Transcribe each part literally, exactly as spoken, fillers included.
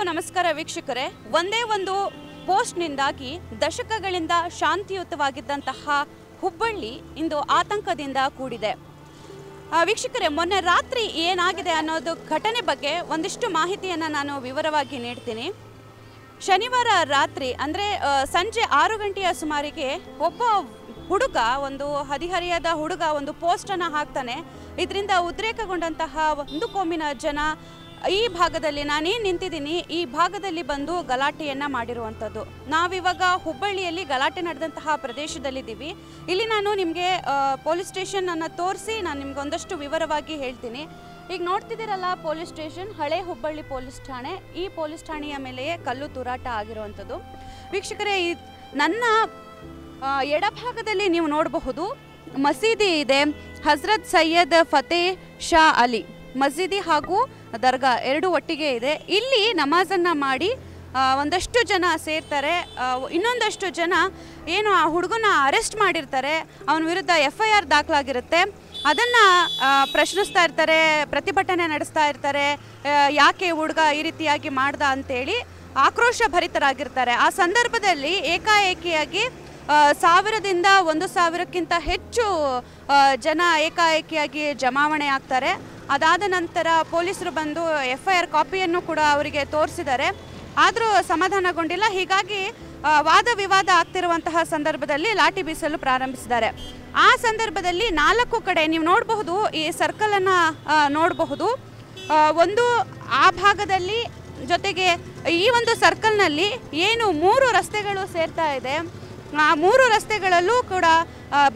ಎಲ್ಲರಿಗೂ ನಮಸ್ಕಾರ ವೀಕ್ಷಕರೇ. ಒಂದೇ ಒಂದು ಪೋಸ್ಟ್ನಿಂದಾಗಿ ದಶಕಗಳಿಂದ ಶಾಂತಿಯುತವಾಗಿದ್ದಂತಹ ಹುಬ್ಬಳ್ಳಿ ಇಂದು ಆತಂಕದಿಂದ ಕೂಡಿದೆ. ವೀಕ್ಷಕರೇ, ಮೊನ್ನೆ ರಾತ್ರಿ ಏನಾಗಿದೆ ಅನ್ನೋದು ಘಟನೆ ಬಗ್ಗೆ ಒಂದಿಷ್ಟು ಮಾಹಿತಿಯನ್ನು ನಾನು ವಿವರವಾಗಿ ನೀಡ್ತೀನಿ. ಶನಿವಾರ ರಾತ್ರಿ ಅಂದರೆ ಸಂಜೆ ಆರು ಗಂಟೆಯ ಸುಮಾರಿಗೆ ಒಬ್ಬ ಹುಡುಗ, ಒಂದು ಹದಿಹರಿಯದ ಹುಡುಗ ಒಂದು ಪೋಸ್ಟನ್ನು ಹಾಕ್ತಾನೆ. ಇದರಿಂದ ಉದ್ರೇಕಗೊಂಡಂತಹ ಒಂದು ಕೋಮಿನ ಜನ ಈ ಭಾಗದಲ್ಲಿ, ನಾನೇನು ನಿಂತಿದ್ದೀನಿ ಈ ಭಾಗದಲ್ಲಿ ಬಂದು ಗಲಾಟೆಯನ್ನು ಮಾಡಿರುವಂಥದ್ದು. ನಾವಿವಾಗ ಹುಬ್ಬಳ್ಳಿಯಲ್ಲಿ ಗಲಾಟೆ ನಡೆದಂತಹ ಪ್ರದೇಶದಲ್ಲಿದ್ದೀವಿ. ಇಲ್ಲಿ ನಾನು ನಿಮಗೆ ಪೊಲೀಸ್ ಸ್ಟೇಷನನ್ನು ತೋರಿಸಿ ನಾನು ನಿಮ್ಗೆ ಒಂದಷ್ಟು ವಿವರವಾಗಿ ಹೇಳ್ತೀನಿ. ಈಗ ನೋಡ್ತಿದ್ದೀರಲ್ಲ ಪೊಲೀಸ್ ಸ್ಟೇಷನ್, ಹಳೆ ಹುಬ್ಬಳ್ಳಿ ಪೊಲೀಸ್ ಠಾಣೆ. ಈ ಪೊಲೀಸ್ ಠಾಣೆಯ ಮೇಲೆಯೇ ಕಲ್ಲು ತೂರಾಟ ಆಗಿರುವಂಥದ್ದು. ವೀಕ್ಷಕರೇ, ಈ ನನ್ನ ಎಡಭಾಗದಲ್ಲಿ ನೀವು ನೋಡಬಹುದು ಮಸೀದಿ ಇದೆ. ಹಜರತ್ ಸೈಯದ್ ಫತೇಹ್ ಶಾ ಅಲಿ ಮಸೀದಿ ಹಾಗೂ ದರ್ಗಾ ಎರಡು ಒಟ್ಟಿಗೆ ಇದೆ. ಇಲ್ಲಿ ನಮಾಜನ್ನು ಮಾಡಿ ಒಂದಷ್ಟು ಜನ ಸೇರ್ತಾರೆ. ಇನ್ನೊಂದಷ್ಟು ಜನ ಏನು ಆ ಹುಡುಗನ ಅರೆಸ್ಟ್ ಮಾಡಿರ್ತಾರೆ, ಅವನ ವಿರುದ್ಧ ಎಫ್ ಐ ಆರ್ ದಾಖಲಾಗಿರುತ್ತೆ. ಅದನ್ನು ಪ್ರಶ್ನಿಸ್ತಾ ಇರ್ತಾರೆ, ಪ್ರತಿಭಟನೆ ನಡೆಸ್ತಾ ಇರ್ತಾರೆ. ಯಾಕೆ ಹುಡುಗ ಈ ರೀತಿಯಾಗಿ ಮಾಡ್ದ ಅಂತೇಳಿ ಆಕ್ರೋಶ ಭರಿತರಾಗಿರ್ತಾರೆ. ಆ ಸಂದರ್ಭದಲ್ಲಿ ಏಕಾಏಕಿಯಾಗಿ ಸಾವಿರದಿಂದ ಒಂದು ಸಾವಿರಕ್ಕಿಂತ ಹೆಚ್ಚು ಜನ ಏಕಾಏಕಿಯಾಗಿ ಜಮಾವಣೆ ಆಗ್ತಾರೆ. ಅದಾದ ನಂತರ ಪೊಲೀಸರು ಬಂದು ಎಫ್ ಐ ಆರ್ ಕಾಪಿಯನ್ನು ಕೂಡ ಅವರಿಗೆ ತೋರಿಸಿದ್ದಾರೆ. ಆದರೂ ಸಮಾಧಾನಗೊಂಡಿಲ್ಲ. ಹೀಗಾಗಿ ವಾದ ವಿವಾದ ಆಗ್ತಿರುವಂತಹ ಸಂದರ್ಭದಲ್ಲಿ ಲಾಠಿ ಬೀಸಲು ಪ್ರಾರಂಭಿಸಿದ್ದಾರೆ. ಆ ಸಂದರ್ಭದಲ್ಲಿ ನಾಲ್ಕು ಕಡೆ ನೀವು ನೋಡಬಹುದು, ಈ ಸರ್ಕಲನ್ನು ನೋಡಬಹುದು. ಒಂದು ಆ ಭಾಗದಲ್ಲಿ, ಜೊತೆಗೆ ಈ ಒಂದು ಸರ್ಕಲ್ನಲ್ಲಿ ಏನು ಮೂರು ರಸ್ತೆಗಳು ಸೇರ್ತಾ ಇದೆ, ಆ ಮೂರು ರಸ್ತೆಗಳಲ್ಲೂ ಕೂಡ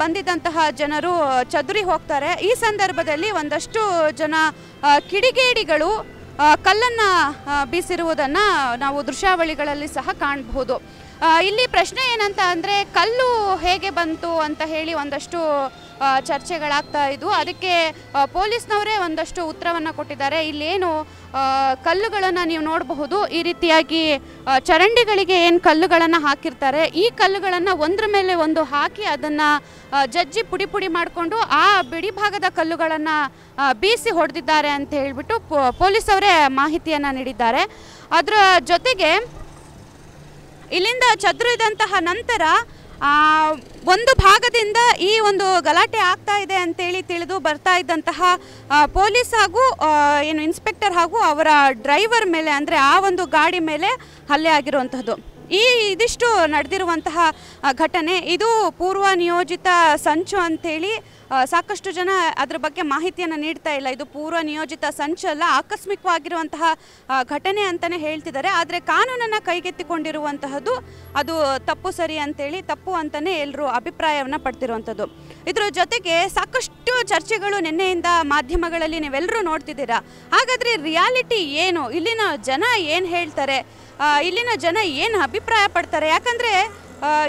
ಬಂದಿದ್ದಂತಹ ಜನರು ಚದುರಿ ಹೋಗ್ತಾರೆ. ಈ ಸಂದರ್ಭದಲ್ಲಿ ಒಂದಷ್ಟು ಜನ ಕಿಡಿಗೇಡಿಗಳು ಕಲ್ಲನ್ನು ಬೀಸಿರುವುದನ್ನು ನಾವು ದೃಶ್ಯಾವಳಿಗಳಲ್ಲಿ ಸಹ ಕಾಣಬಹುದು. ಇಲ್ಲಿ ಪ್ರಶ್ನೆ ಏನಂತ ಅಂದರೆ, ಕಲ್ಲು ಹೇಗೆ ಬಂತು ಅಂತ ಹೇಳಿ ಒಂದಷ್ಟು ಚರ್ಚೆಗಳಾಗ್ತಾ ಇದ್ದವು. ಅದಕ್ಕೆ ಪೊಲೀಸ್ನವರೇ ಒಂದಷ್ಟು ಉತ್ತರವನ್ನು ಕೊಟ್ಟಿದ್ದಾರೆ. ಇಲ್ಲೇನು ಕಲ್ಲುಗಳನ್ನು ನೀವು ನೋಡಬಹುದು, ಈ ರೀತಿಯಾಗಿ ಚರಂಡಿಗಳಿಗೆ ಏನು ಕಲ್ಲುಗಳನ್ನು ಹಾಕಿರ್ತಾರೆ, ಈ ಕಲ್ಲುಗಳನ್ನು ಒಂದ್ರ ಮೇಲೆ ಒಂದು ಹಾಕಿ ಅದನ್ನು ಜಜ್ಜಿ ಪುಡಿ ಪುಡಿ ಮಾಡಿಕೊಂಡು ಆ ಬಿಡಿಭಾಗದ ಕಲ್ಲುಗಳನ್ನು ಬೀಸಿ ಹೊಡೆದಿದ್ದಾರೆ ಅಂತ ಹೇಳಿಬಿಟ್ಟು ಪೊಲೀಸವರೇ ಮಾಹಿತಿಯನ್ನು ನೀಡಿದ್ದಾರೆ. ಅದರ ಜೊತೆಗೆ ಇಲ್ಲಿಂದ ಚದುರಿದಂತಹ ನಂತರ ಒಂದು ಭಾಗದಿಂದ ಈ ಒಂದು ಗಲಾಟೆ ಆಗ್ತಾ ಇದೆ ಅಂತೇಳಿ ತಿಳಿದು ಬರ್ತಾ ಇದ್ದಂತಹ ಪೊಲೀಸ್ ಹಾಗೂ ಏನು ಇನ್ಸ್ಪೆಕ್ಟರ್ ಹಾಗೂ ಅವರ ಡ್ರೈವರ್ ಮೇಲೆ, ಅಂದರೆ ಆ ಒಂದು ಗಾಡಿ ಮೇಲೆ ಹಲ್ಲೆ ಆಗಿರುವಂತಹದ್ದು. ಈ ಇದಿಷ್ಟು ನಡೆದಿರುವಂತಹ ಘಟನೆ. ಇದು ಪೂರ್ವ ನಿಯೋಜಿತ ಸಂಚು ಅಂಥೇಳಿ ಸಾಕಷ್ಟು ಜನ ಅದರ ಬಗ್ಗೆ ಮಾಹಿತಿಯನ್ನು ನೀಡ್ತಾ ಇಲ್ಲ. ಇದು ಪೂರ್ವ ನಿಯೋಜಿತ ಸಂಚಲ್ಲ, ಆಕಸ್ಮಿಕವಾಗಿರುವಂತಹ ಘಟನೆ ಅಂತಲೇ ಹೇಳ್ತಿದ್ದಾರೆ. ಆದರೆ ಕಾನೂನನ್ನು ಕೈಗೆತ್ತಿಕೊಂಡಿರುವಂತಹದ್ದು ಅದು ತಪ್ಪು ಸರಿ ಅಂತೇಳಿ ತಪ್ಪು ಅಂತಲೇ ಎಲ್ಲರೂ ಅಭಿಪ್ರಾಯವನ್ನು ಪಡ್ತಿರುವಂಥದ್ದು. ಇದರ ಜೊತೆಗೆ ಸಾಕಷ್ಟು ಚರ್ಚೆಗಳು ನಿನ್ನೆಯಿಂದ ಮಾಧ್ಯಮಗಳಲ್ಲಿ ನೀವೆಲ್ಲರೂ ನೋಡ್ತಿದ್ದೀರಾ. ಹಾಗಾದರೆ ರಿಯಾಲಿಟಿ ಏನು, ಇಲ್ಲಿನ ಜನ ಏನು ಹೇಳ್ತಾರೆ, ಇಲ್ಲಿನ ಜನ ಏನು ಅಭಿಪ್ರಾಯ ಪಡ್ತಾರೆ? ಯಾಕಂದರೆ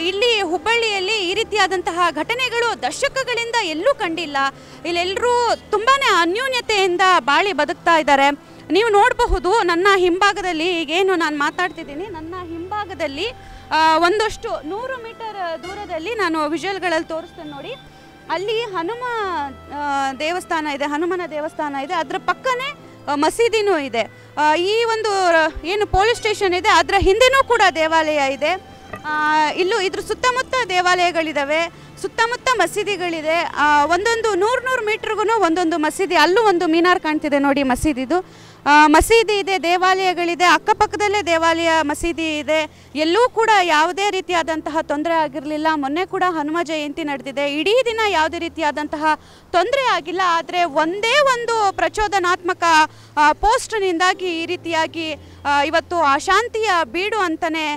ಇಲ್ಲಿ ಹುಬ್ಬಳ್ಳಿಯಲ್ಲಿ ಈ ರೀತಿಯಾದಂತಹ ಘಟನೆಗಳು ದಶಕಗಳಿಂದ ಎಲ್ಲೂ ಕಂಡಿಲ್ಲ. ಇಲ್ಲೆಲ್ಲರೂ ತುಂಬಾ ಅನ್ಯೂನ್ಯತೆಯಿಂದ ಬಾಳಿ ಬದುಕ್ತಾ ಇದ್ದಾರೆ. ನೀವು ನೋಡಬಹುದು, ನನ್ನ ಹಿಂಭಾಗದಲ್ಲಿ ಈಗೇನು ನಾನು ಮಾತಾಡ್ತಿದ್ದೀನಿ, ನನ್ನ ಹಿಂಭಾಗದಲ್ಲಿ ಒಂದಷ್ಟು ನೂರು ಮೀಟರ್ ದೂರದಲ್ಲಿ ನಾನು ವಿಜುವಲ್ಗಳಲ್ಲಿ ತೋರಿಸ್ತೇನೆ ನೋಡಿ, ಅಲ್ಲಿ ಹನುಮ ದೇವಸ್ಥಾನ ಇದೆ, ಹನುಮನ ದೇವಸ್ಥಾನ ಇದೆ. ಅದರ ಪಕ್ಕನೇ ಮಸೀದಿನೂ ಇದೆ. ಈ ಒಂದು ಏನು ಪೊಲೀಸ್ ಸ್ಟೇಷನ್ ಇದೆ ಅದರ ಹಿಂದೆನೂ ಕೂಡ ದೇವಾಲಯ ಇದೆ. ಇಲ್ಲೂ ಇದ್ರ ಸುತ್ತಮುತ್ತ ದೇವಾಲಯಗಳಿದ್ದಾವೆ, ಸುತ್ತಮುತ್ತ ಮಸೀದಿಗಳಿದೆ. ಒಂದೊಂದು ನೂರು ನೂರು ಮೀಟ್ರಿಗೂ ಒಂದೊಂದು ಮಸೀದಿ. ಅಲ್ಲೂ ಒಂದು ಮಿನಾರ್ ಕಾಣ್ತಿದೆ ನೋಡಿ ಮಸೀದಿದು. ಮಸೀದಿ ಇದೆ, ದೇವಾಲಯಗಳಿದೆ, ಅಕ್ಕಪಕ್ಕದಲ್ಲೇ ದೇವಾಲಯ ಮಸೀದಿ ಇದೆ. ಎಲ್ಲೂ ಕೂಡ ಯಾವುದೇ ರೀತಿಯಾದಂತಹ ತೊಂದರೆ ಆಗಿರಲಿಲ್ಲ. ಮೊನ್ನೆ ಕೂಡ ಹನುಮ ಜಯಂತಿ ನಡೆದಿದೆ, ಇಡೀ ದಿನ ಯಾವುದೇ ರೀತಿಯಾದಂತಹ ತೊಂದರೆ ಆಗಿಲ್ಲ. ಆದರೆ ಒಂದೇ ಒಂದು ಪ್ರಚೋದನಾತ್ಮಕ ಪೋಸ್ಟ್ನಿಂದಾಗಿ ಈ ರೀತಿಯಾಗಿ ಇವತ್ತು ಅಶಾಂತಿಯ ಬೀಡು ಅಂತಲೇ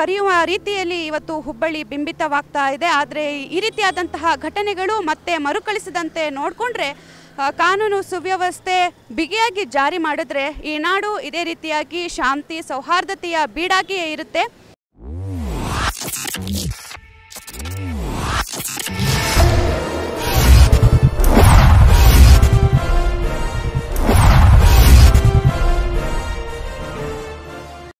ಕರೆಯುವ ರೀತಿಯಲ್ಲಿ ಇವತ್ತು ಹುಬ್ಬಳ್ಳಿ ಬಿಂಬಿತವಾಗ್ತಾ ಇದೆ. ಆದರೆ ಈ ರೀತಿಯಾದಂತಹ ಘಟನೆಗಳು ಮತ್ತೆ ಮರುಕಳಿಸದಂತೆ ನೋಡಿಕೊಂಡ್ರೆ, ಕಾನೂನು ಸುವ್ಯವಸ್ಥೆ ಬಿಗಿಯಾಗಿ ಜಾರಿ ಮಾಡಿದ್ರೆ ಈ ನಾಡು ಇದೇ ರೀತಿಯಾಗಿ ಶಾಂತಿ ಸೌಹಾರ್ದತೆಯ ಬೀಡಾಗಿಯೇ ಇರುತ್ತೆ.